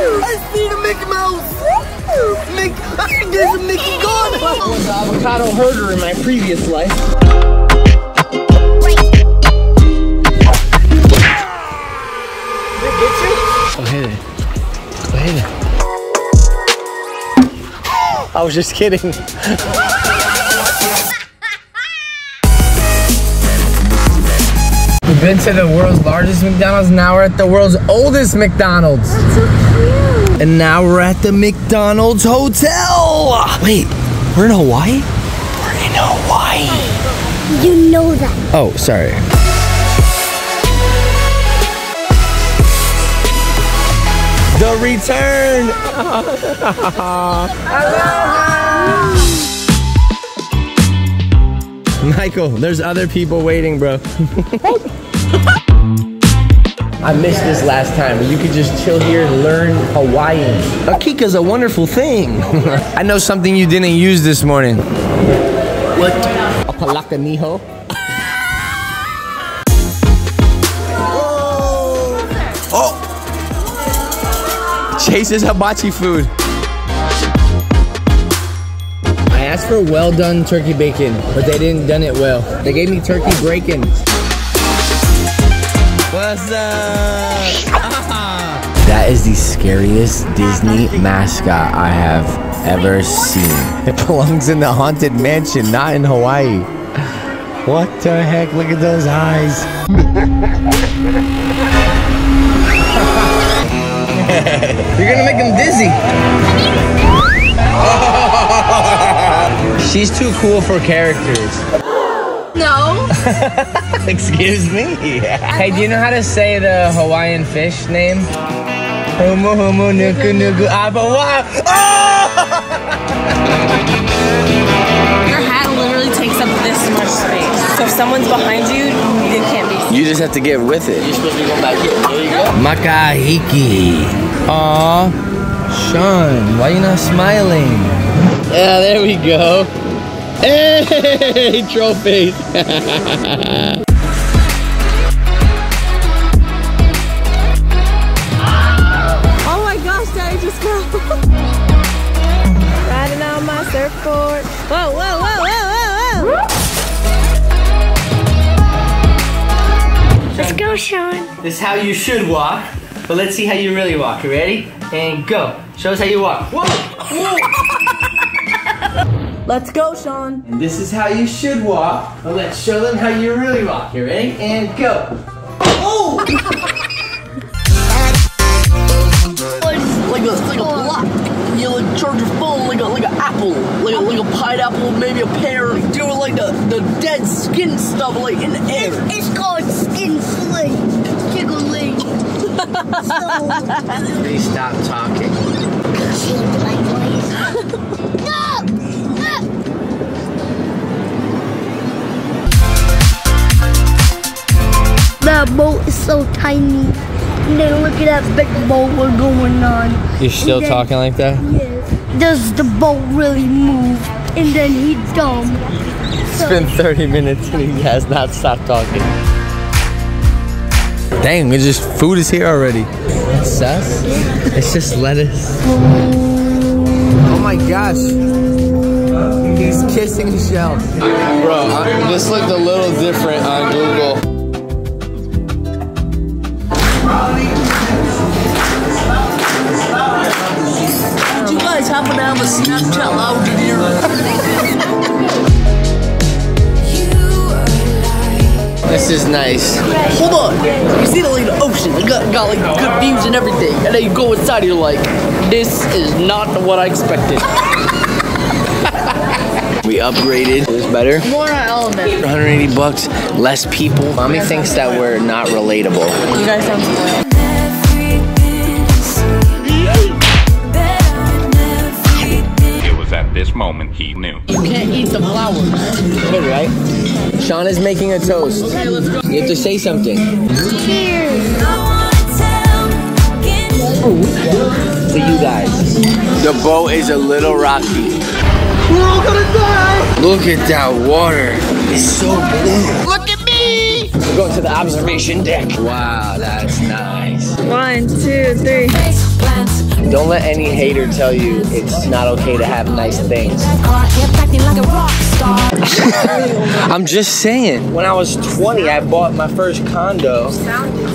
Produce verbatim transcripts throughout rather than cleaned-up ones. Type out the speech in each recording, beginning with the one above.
I just need a Mickey Mouse. Mickey, I there's a Mickey God. I was an avocado herder in my previous life. Did it get you? Go ahead. Go ahead. I was just kidding. We've been to the world's largest McDonald's, now we're at the world's oldest McDonald's. That's so cute. And now we're at the McDonald's Hotel. Wait, we're in Hawaii? We're in Hawaii. You know that. Oh, sorry. The return. Aloha. Michael, there's other people waiting, bro. I missed this last time, but you could just chill here and learn Hawaiian. Akika's a wonderful thing. I know something you didn't use this morning. What? A palaka niho? Oh! Chase's hibachi food. I asked for well done turkey bacon, but they didn't done it well. They gave me turkey bacon. What's up? Ah. That is the scariest Disney mascot I have ever seen. It belongs in the haunted mansion, not in Hawaii. What the heck? Look at those eyes. You're gonna make them dizzy. Oh. She's too cool for characters. No. Excuse me. Hey, do you know how to say the Hawaiian fish name? Humu humu nuku nuku apawa. Your hat literally takes up this much space. So if someone's behind you, it can't be seen. You just have to get with it. You're supposed to be going back here. There you go. Makahiki. Aw, Shawn, why are you not smiling? Yeah, there we go. Hey, trophy. Oh my gosh, Daddy just fell. Riding on my surfboard. Whoa, whoa, whoa, whoa, whoa, whoa. Let's go, Shawn. This is how you should walk, but let's see how you really walk. You ready? And go. Show us how you walk. Whoa, whoa. Let's go, Shawn. And this is how you should walk. But let's show them how you really walk. You ready? And go. Oh! Like a, like a block. You like charge your phone like a like an apple, like a like a pineapple, maybe a pear. Like do like the the dead skin stuff like in the air. It's, it's called skin sling, giggling. So. Please stop talking. My voice. No. That boat is so tiny. And then look at that big boat, what's going on? You're still then, talking like that? Yes. Does the boat really move? And then he dumb. It's so. Been thirty minutes and he has not stopped talking. Dang, it's just food is here already. It's sus. It's just lettuce. Oh my gosh. He's kissing his shell. Bro, I, this looked a little different on Google. Did you guys happen to have a Snapchat loud in here? This is nice. Hold on. You see the like the ocean. It got, got like good views and everything. And then you go inside and you're like, this is not what I expected. We upgraded. It was better. More element. one hundred eighty bucks, less people. Mommy thinks that we're not relatable. You guys sound spoiled. It was at this moment he knew. You can't eat the flowers. Good, right? Shawn is making a toast. Okay, let's go. You have to say something. Cheers. Oh, for you guys. The boat is a little rocky. We're all gonna die! Look at that water. It's so blue. Look at me! We're going to the observation deck. Wow, that's nice. One, two, three. Don't let any hater tell you it's not okay to have nice things. I'm just saying, when I was twenty, I bought my first condo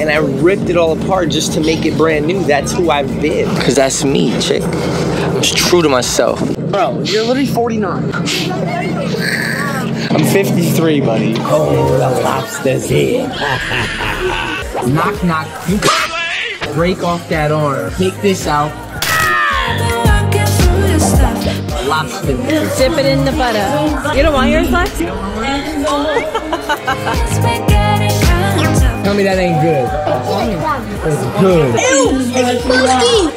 and I ripped it all apart just to make it brand new. That's who I've been. Because that's me, chick. I'm just true to myself. Bro, you're literally forty-nine. I'm fifty-three, buddy. Oh, the lobster's here. Knock, knock. You break off that arm. Take this out. Lobster. Dip it in the butter. You don't want yours left? Tell me that ain't good. It's good. Ew, it's musky.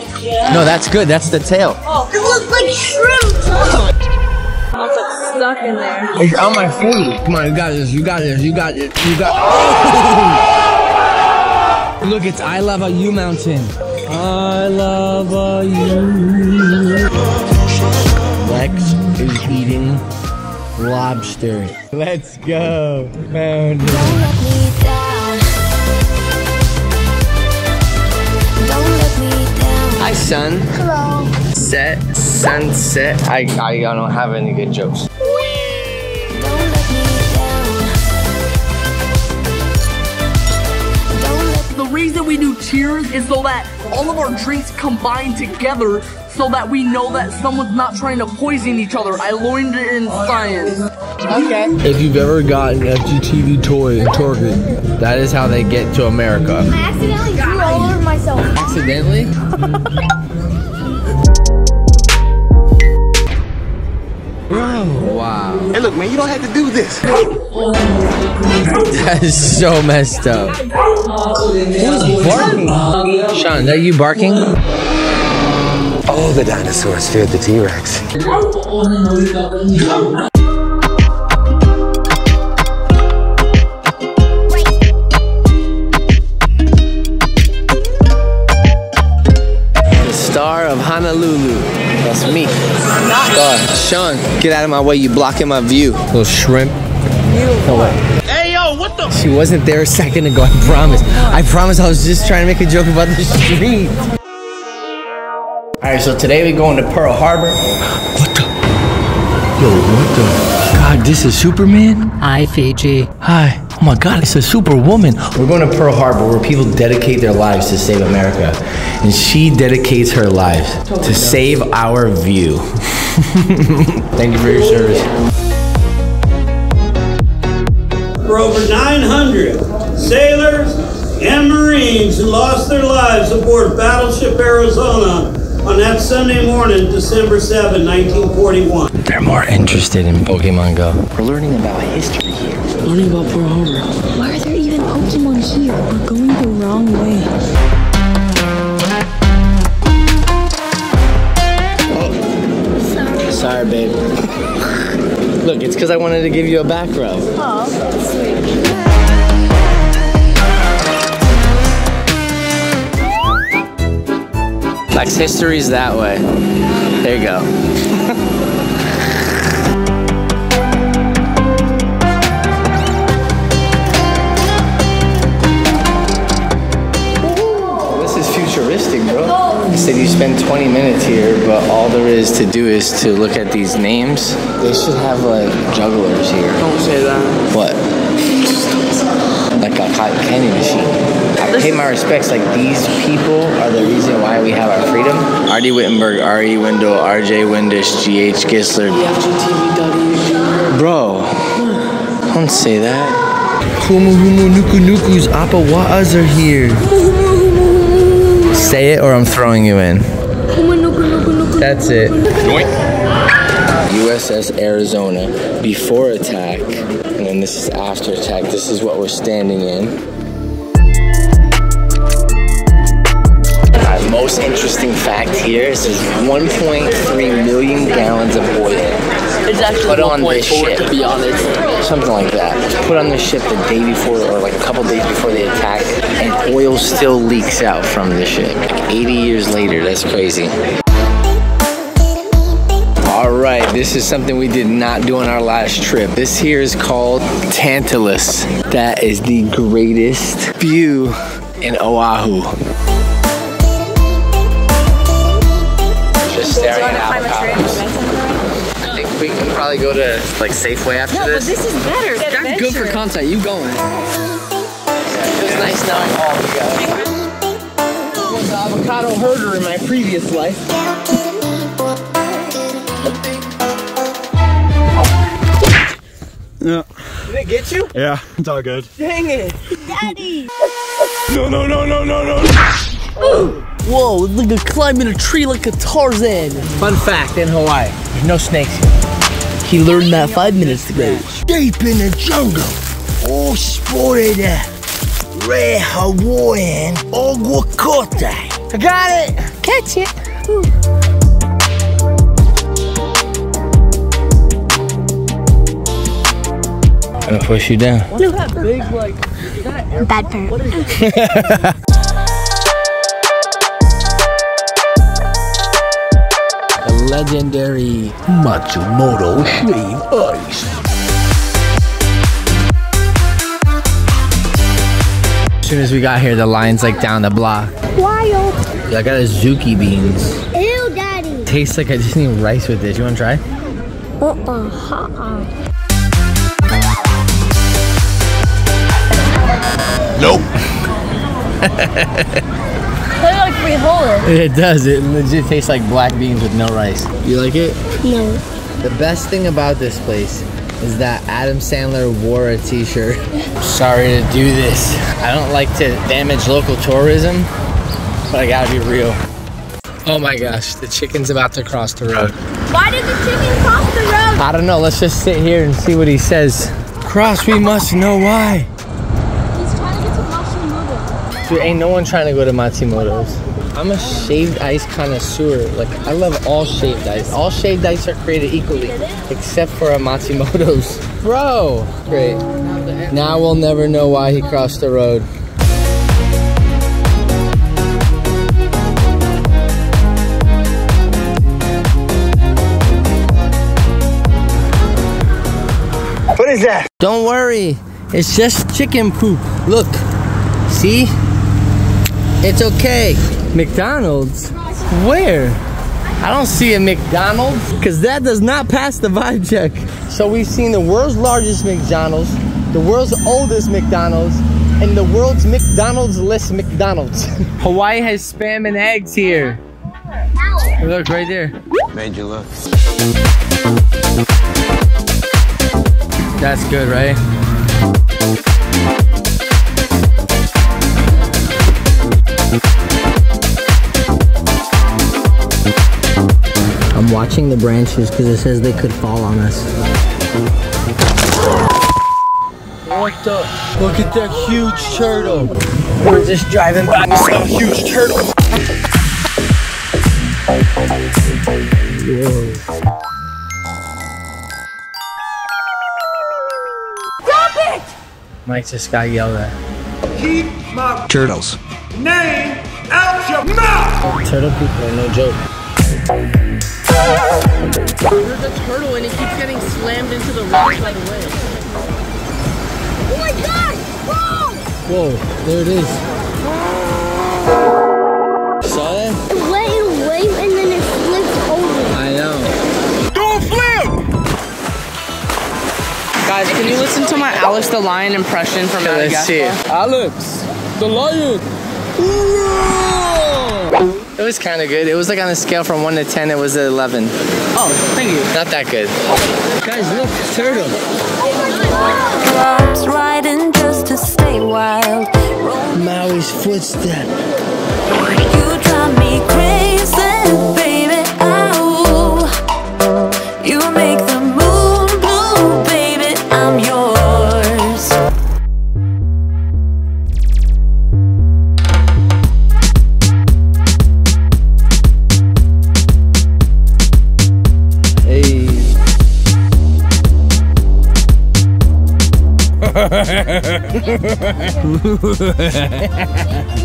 No, that's good. That's the tail. Oh, it looks like shrimp. It's like stuck in there. It's on my food. Come on, you got this, you got this, you got this, you got oh! Look, it's I Love a You Mountain. I love a you. Lex is eating lobster. Let's go. Found it. Hi, son. Hello. Set, sunset. I, I don't have any good jokes. Whee! Don't let me down. Don't let the reason we do cheers is so that all of our drinks combine together so that we know that someone's not trying to poison each other. I learned it in science. Okay. If you've ever gotten an F G T V toy in Target, that is how they get to America. I accidentally God. drew all over myself. Accidentally? Bro. Wow. Hey, look, man, you don't have to do this. That is so messed up. Who's barking? Shawn, is that you barking? All the dinosaurs feared the T-Rex. Honolulu. That's me. Star. Shawn, get out of my way. You blocking my view. Little shrimp. Beautiful. Oh, hey, yo, what the? She wasn't there a second ago. I promise. I promise I was just trying to make a joke about the street. All right, so today we're going to Pearl Harbor. What the? Yo, what the? God, this is Superman? Hi, Fiji. Hi. Oh my God, it's a superwoman. We're going to Pearl Harbor where people dedicate their lives to save America. And she dedicates her life totally to does. save our view. Thank you for your service. For over nine hundred sailors and Marines who lost their lives aboard Battleship Arizona on that Sunday morning, December seventh, nineteen forty-one. They're more interested in Pokemon Go. We're learning about history here. Learning about Pearl Harbor. Why are there even Pokemon here? We're going the wrong way. Oh. Sorry. Sorry, babe. Look, it's because I wanted to give you a back rub. Oh, sweet. Like, history's that way. There you go. Bro. He said you spend twenty minutes here, but all there is to do is to look at these names. They should have like jugglers here. Don't say that. What? Like a cotton candy machine. I pay my respects. Like, these people are the reason why we have our freedom. R D Wittenberg, R E Wendell, R J Windisch, G H Gisler. F G T V W. Bro, don't say that. Humu Humu Nuku Nuku's Apa Wa'as are here. Say it or I'm throwing you in. That's it. U S S Arizona, before attack, and then this is after attack. This is what we're standing in. My most interesting fact here is there's one point three million gallons of oil. It's actually put on this ship, to be honest. Something like that. Put on this ship the day before, or like a couple days before the attack, and oil still leaks out from the ship. Like eighty years later, that's crazy. All right, this is something we did not do on our last trip. This here is called Tantalus. That is the greatest view in Oahu. probably go to like Safeway after no, this. No, but this is better. It's That's adventure. Good for content. You going? Yeah, it's nice knowing all of you guys. I was an avocado herder in my previous life. Yeah. Did it get you? Yeah, it's all good. Dang it, Daddy! No, no, no, no, no, no! Ooh. Whoa, look at climbing a tree like a Tarzan. Fun fact: in Hawaii, there's no snakes here. He learned that five minutes ago. Deep in the jungle, all spotted a rare Hawaiian aguacate. I got it. Catch it. Ooh. I'm gonna push you down. What's that big, like, is that an airport? Bad parent. What is it? The legendary Matsumoto Shave Ice. As soon as we got here, the line's like down the block. Wild. Yeah, I got a zuki beans. Ew, Daddy. Tastes like I just need rice with this. You wanna try? Uh-uh, uh-uh. Nope. It like frijoles. It does. It legit tastes like black beans with no rice. You like it? No. The best thing about this place is that Adam Sandler wore a t-shirt. Sorry to do this. I don't like to damage local tourism, but I gotta be real. Oh my gosh, the chicken's about to cross the road. Why did the chicken cross the road? I don't know. Let's just sit here and see what he says. Cross, we must know why. Dude, ain't no one trying to go to Matsumoto's. I'm a shaved ice connoisseur. Like, I love all shaved ice. All shaved ice are created equally, except for a Matsumoto's. Bro! Great. Now we'll never know why he crossed the road. What is that? Don't worry. It's just chicken poop. Look. See? It's okay. McDonald's? Where? I don't see a McDonald's, because that does not pass the vibe check. So we've seen the world's largest McDonald's, the world's oldest McDonald's, and the world's McDonald's-less McDonald's. Hawaii has Spam and eggs here. Look, right there. Made you look. That's good, right? I'm watching the branches because it says they could fall on us. What the? Look at that huge turtle. We're just driving by some huge turtle. Stop it! Mike just got yelled at. Keep my turtles name out your mouth! Turtle people are no joke. There's a turtle and it keeps getting slammed into the rocks by the way. Oh my God! Whoa! Whoa, there it is. Saw that? It went in wave and then it flipped over. I know. Don't flip! Guys, can you listen to my Alex the Lion impression from okay, Madagascar? Alex the Lion! It was kind of good. It was like on a scale from one to ten, it was an eleven. Oh, thank you. Not that good. Guys, look, turtle. Clubs riding just to stay wild. Maui's footstep. You drive me crazy, baby. Oh, you make the moon blue, baby. I'm yours.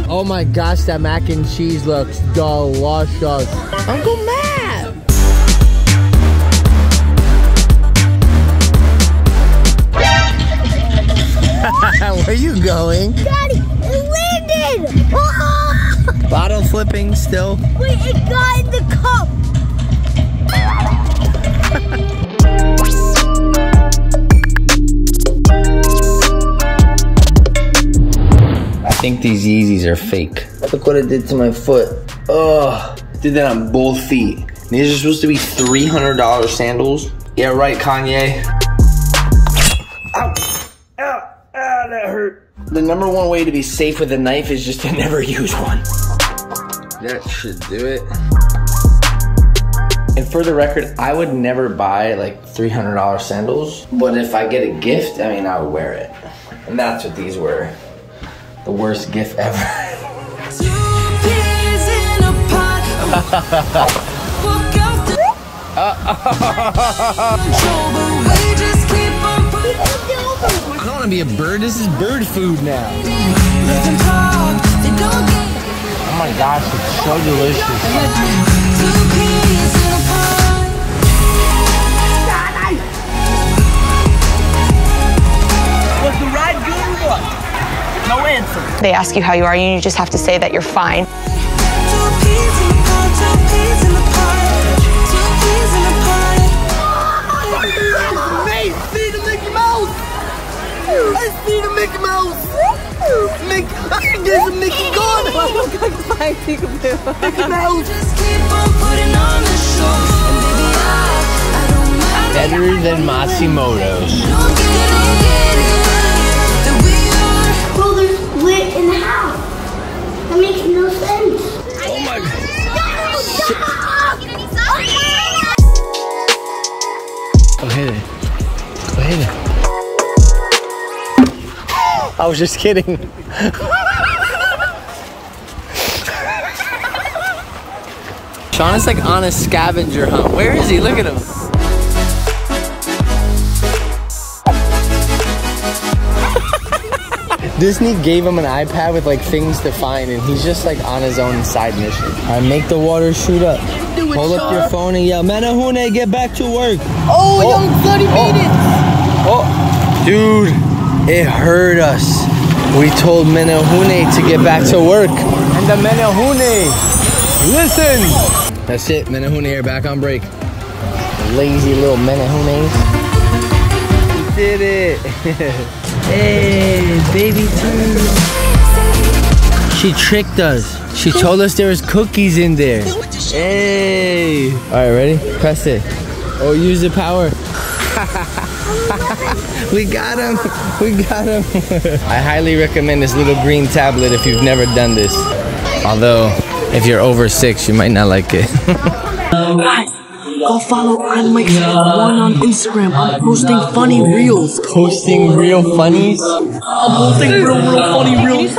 Oh my gosh, that mac and cheese looks delicious. Uncle Matt! Where are you going? Daddy, it landed! Oh! Bottle flipping still. Wait, it got in the cup! think these Yeezys are fake. Look what it did to my foot. Ugh. Did that on both feet. These are supposed to be three hundred dollar sandals. Yeah, right, Kanye. Ow. Ow. Ow, that hurt. The number one way to be safe with a knife is just to never use one. That should do it. And for the record, I would never buy like three hundred dollar sandals. But if I get a gift, I mean, I would wear it. And that's what these were. The worst gift ever. I don't want to be a bird. This is bird food now. Oh my gosh, it's so delicious. No answer. They ask you how you are, and you just have to say that you're fine. I see the Mickey Mouse. Mickey, there's a Mickey gone. Mickey Mouse. Better than Matsumoto's. In the house. That makes no sense. Oh my God. No, stop. Go ahead. Go ahead. I was just kidding. Shawn is like on a scavenger hunt. Where is he? Look at him. Disney gave him an iPad with like things to find, and he's just like on his own side mission. All right, make the water shoot up. Do it, Hold Shawn. up your phone and yell, Menehune, get back to work. Oh, oh young thirty oh, minutes. Oh, dude, it hurt us. We told Menehune to get back to work. And the Menehune, listen. That's it, Menehune are back on break. Lazy little Menehunes. We did it. Hey, baby too. She tricked us. She told us there was cookies in there. Hey. All right, ready? Press it. Oh, use the power. We got him. We got him. I highly recommend this little green tablet if you've never done this. Although, if you're over six, you might not like it. Guys, go follow on my one on Instagram. I'm posting funny reels. Posting real funnies? I'm posting real, real funny reels.